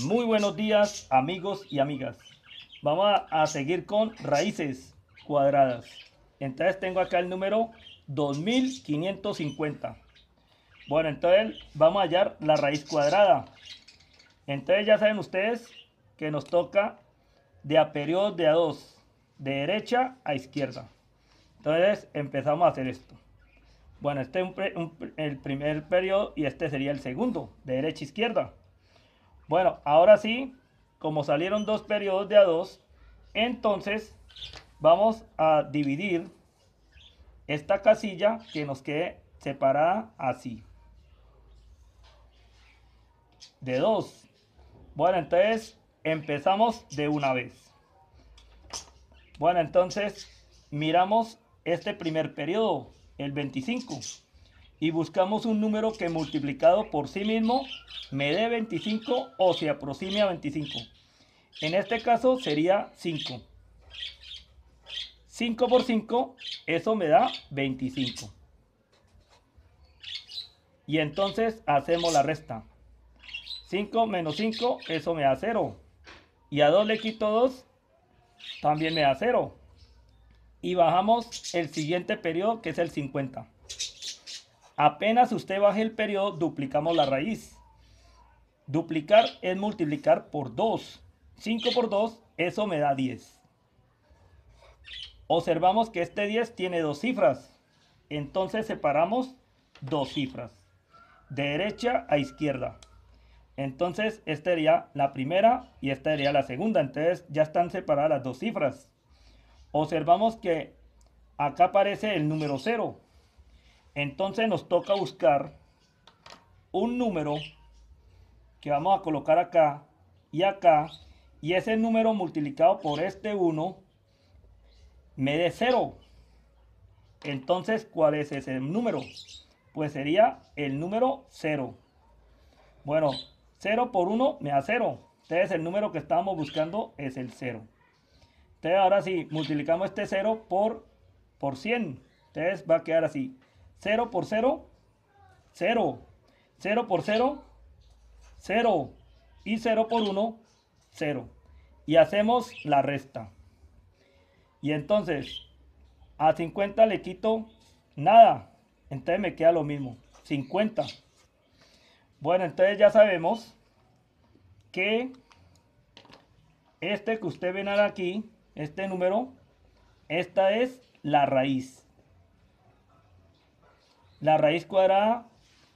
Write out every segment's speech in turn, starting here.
Muy buenos días, amigos y amigas. Vamos a seguir con raíces cuadradas. Entonces tengo acá el número 2550. Bueno, entonces vamos a hallar la raíz cuadrada. Entonces ya saben ustedes que nos toca de a periodos de a 2, de derecha a izquierda. Entonces empezamos a hacer esto. Bueno, este es el primer periodo y este sería el segundo, de derecha a izquierda. Bueno, ahora sí, como salieron dos periodos de a 2, entonces vamos a dividir esta casilla que nos quede separada así, de 2. Bueno, entonces empezamos de una vez. Bueno, entonces miramos este primer periodo, el 25, y buscamos un número que multiplicado por sí mismo me dé 25 o se aproxime a 25. En este caso sería 5. 5 por 5, eso me da 25. Y entonces hacemos la resta. 5 menos 5, eso me da 0. Y a 2 le quito 2, también me da 0. Y bajamos el siguiente periodo, que es el 50. Apenas usted baje el periodo, duplicamos la raíz. Duplicar es multiplicar por 2. 5 por 2, eso me da 10. Observamos que este 10 tiene dos cifras. Entonces separamos dos cifras, de derecha a izquierda. Entonces esta sería la primera y esta sería la segunda. Entonces ya están separadas las dos cifras. Observamos que acá aparece el número 0. Entonces nos toca buscar un número que vamos a colocar acá. Y ese número multiplicado por este 1 me dé 0. Entonces, ¿cuál es ese número? Pues sería el número 0. Bueno, 0 por 1 me da 0. Entonces el número que estábamos buscando es el 0. Entonces ahora sí, multiplicamos este 0 por 100. Entonces va a quedar así. 0 por 0, 0. 0 por 0, 0. Y 0 por 1, 0. Y hacemos la resta. Y entonces, a 50 le quito nada. Entonces me queda lo mismo, 50. Bueno, entonces ya sabemos que este que usted ven aquí, este número, esta es la raíz. La raíz cuadrada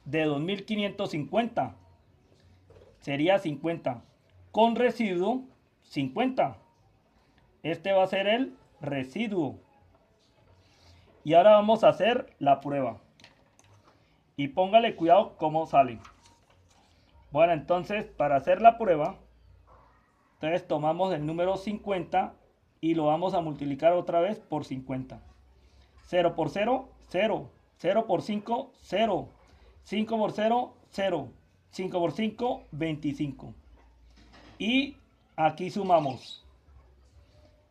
de 2550 sería 50. Con residuo 50. Este va a ser el residuo. Y ahora vamos a hacer la prueba. Y póngale cuidado cómo sale. Bueno, entonces para hacer la prueba, entonces tomamos el número 50 y lo vamos a multiplicar otra vez por 50. 0 por 0, 0. 0 por 5, 0. 5 por 0, 0. 5 por 5, 25. Y aquí sumamos.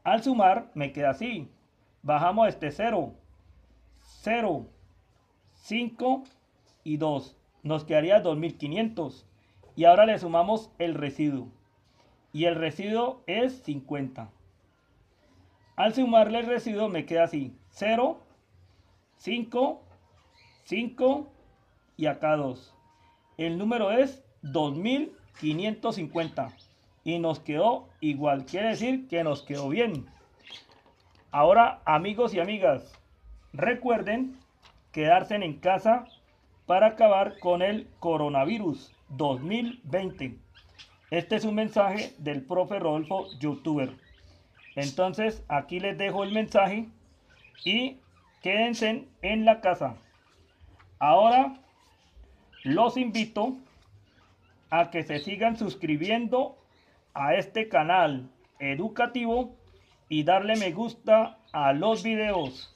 Al sumar me queda así. Bajamos este 0. 0, 5 y 2. Nos quedaría 2500. Y ahora le sumamos el residuo. Y el residuo es 50. Al sumarle el residuo me queda así. 0, 5, 5 y acá 2. El número es 2550. Y nos quedó igual. Quiere decir que nos quedó bien. Ahora, amigos y amigas, recuerden quedarse en casa para acabar con el coronavirus 2020. Este es un mensaje del profe Rodolfo, youtuber. Entonces, aquí les dejo el mensaje y quédense en la casa. Ahora, los invito a que se sigan suscribiendo a este canal educativo y darle me gusta a los videos.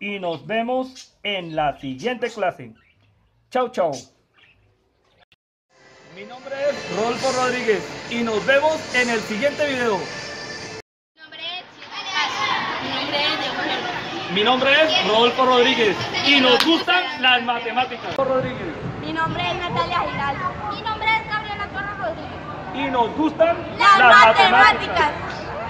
Y nos vemos en la siguiente clase. Chao, chao. Mi nombre es Rodolfo Rodríguez y nos vemos en el siguiente video. Mi nombre es Rodolfo Rodríguez y nos gustan las matemáticas. Mi nombre es Natalia Giraldo. Mi nombre es Gabriela Toro Rodríguez. y nos gustan las matemáticas.